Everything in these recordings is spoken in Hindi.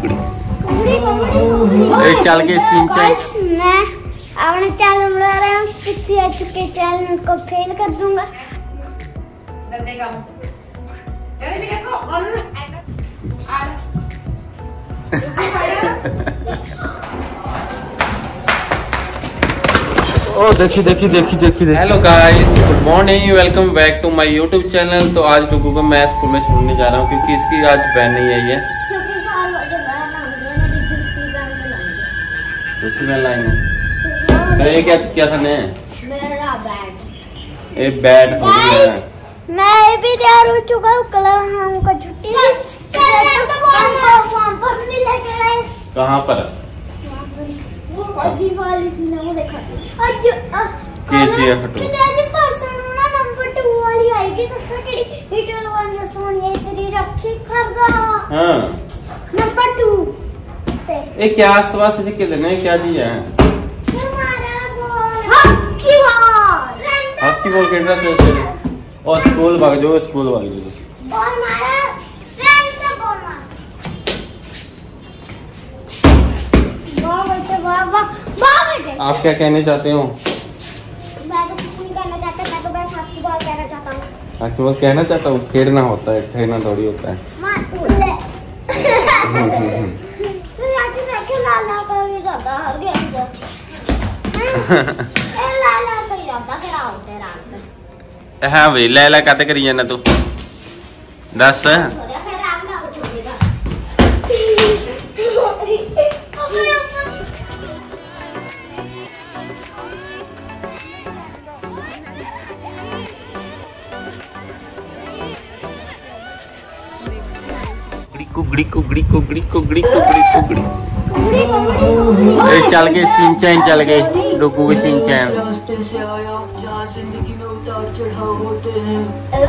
चल के सीन चैनल को फेल कर दूंगा। ओ देखी देखी देखी देखी। Hello guys, good morning, welcome back to my YouTube channel. तो आज टुकू को मैं स्कूल में छोड़ने जा रहा हूँ क्योंकि इसकी आज बहन नहीं आई है। दूसरी बहन लाएंगे। ये क्या चिपकिया था ने? मेरा बैट। ये बैट हो गया। मैं भी तैयार हो चुका हूँ। कल हम को छुट्टी। कहाँ पर? और स्कूल भाग जाओ, स्कूल भाग जाओ। आप क्या कहने चाहते हो? मैं तो कुछ नहीं कहना चाहता, मैं तो बस आपकी बात कहना चाहता हूँ। आपकी बात कहना चाहता हूँ। खेलना होता है, खेलना थोड़ी होता है। हाँ भाई, लैला कहते करिए ना तू 10 कुगड़ी कुगड़ी कुगड़ी कुगड़ी कुगड़ी कुगड़ी। चल के सीन चैन चल गए। डुकू के सीन चैन।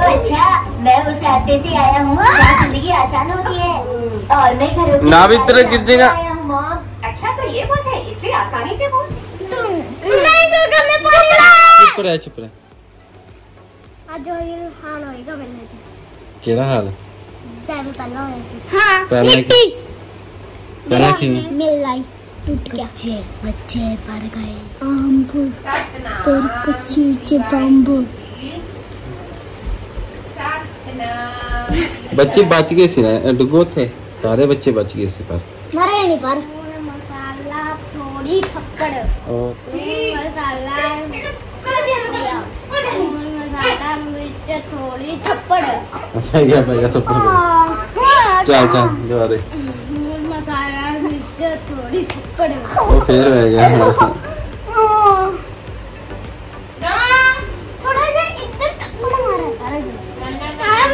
अच्छा, मैं उस रास्ते से आया हूँ। जिंदगी आसान होती है और मैं घर ना भी तरह गिर देगा। अच्छा तो ये बात है, इसलिए आसानी से बोल। चुप रह, चुप रह। आज जो ये हाल होएगा मिलने से। केड़ा हाल? हाँ, टूट गया। बच्चे भर गए आम बच्चे बच गए सी ना डुगो थे। सारे बच्चे बच गए सी पर मरे नहीं। पर मसाला थोड़ी थप्पड़ थोड़ी थप्पड़ चल चल दोबारे मसाला थोड़ी थप्पड़। वो फिर रह गया थोड़ा सा इधर थप्पड़ मारा सारा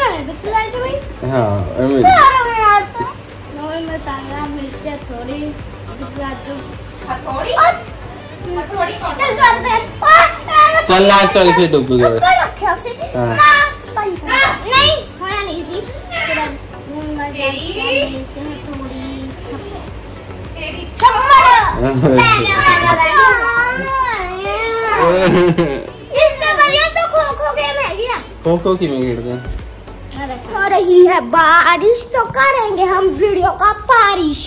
भाई। हाँ मसाला मिर्च थोड़ी चल लास्ट चल फिर डूब गए। नहीं होया नहीं जी। इतना बढ़िया तो खो-खो गेम है क्या? खो-खो की में खेलते हैं। हो रही है बारिश तो करेंगे हम वीडियो का पारिश।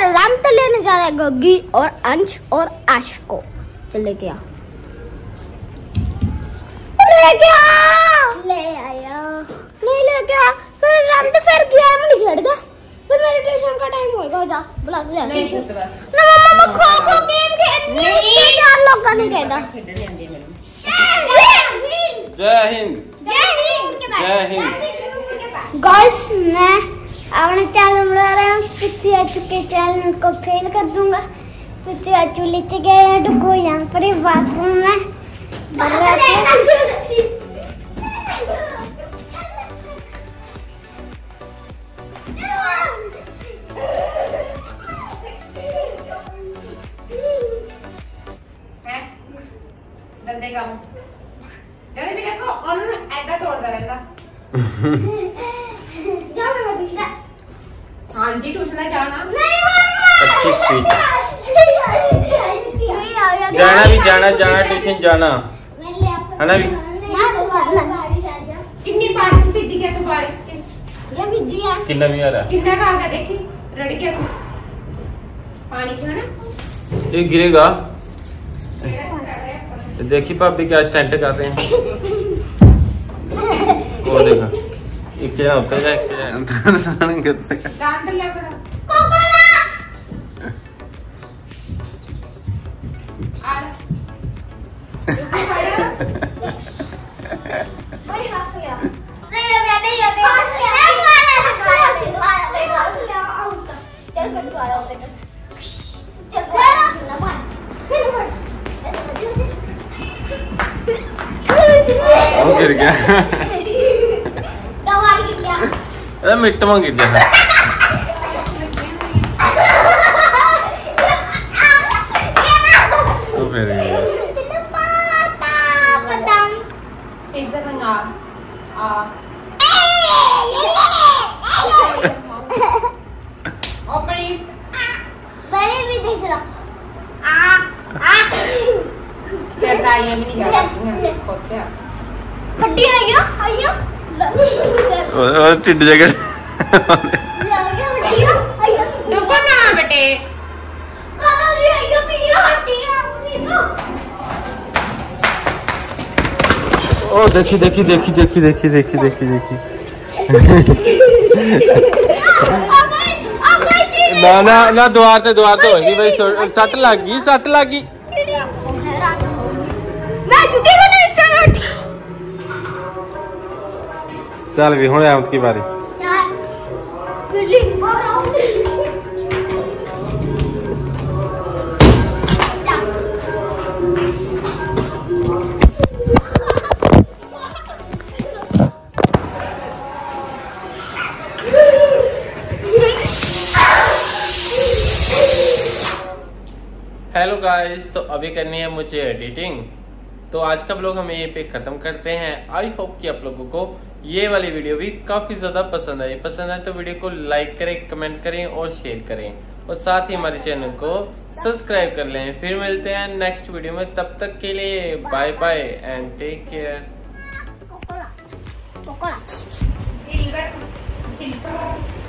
राम तो लेने जा रहा है गग्गी और अंश और आश को। चले गया ले आया नहीं ले गया। फिर राम तो फिर गया मैं खेड़ दा। फिर मेरे ट्यूशन का टाइम होएगा, जा बुला ले। नहीं तो बस ना मम्मा खो खो गेम खेलनी है। चार लोग का नहीं कहता। जय हिंद, जय हिंद, जय हिंद। गाइस मैं अपने चैनल बना रहा हूं। किसी अच्छे के चैनल को फेल कर दूंगा। तो अच्छू लेके गए हैं डुको यहाँ पर ही बाथरूम में। दंदे का दंदे देखो ऑन ऐसा तोड़ता रहता। जाओ मैं बिस्तर। हाँ जी ट्यूशन में जाना। अच्छी स्पीड जाना भी जाना जाना ट्यूशन जाना है ना भी। कितनी बारिश बीती है तो बारिश। ये भिजी है कितना भी आ रहा है कितना का आटा देखी रड़ गया तू पानी जो ना ये गिरेगा देखी भाभी क्या स्टंट कर रहे हैं वो देखो एक क्या होता है डांट ले बड़ा गिर गया अरे मिट्टी में गिर गया तो फिर पट्टी आइयो और टिड्डी जगह रुको ना बेटे ओ देखी देखी देखी देखी देखी देखी देखी देखी ना ना ना द्वार तो होगी भाई सट लग गई सट लग गई चल भी हूं आमद की बारी हेलो गाइस तो अभी करनी है मुझे एडिटिंग तो आज का ब्लॉग हम यहीं पे खत्म करते हैं। आई होप कि आप लोगों को ये वाली वीडियो भी काफी ज्यादा पसंद आई तो वीडियो को लाइक करें कमेंट करें और शेयर करें और साथ ही हमारे चैनल को सब्सक्राइब कर लें। फिर मिलते हैं नेक्स्ट वीडियो में तब तक के लिए bye bye and take care.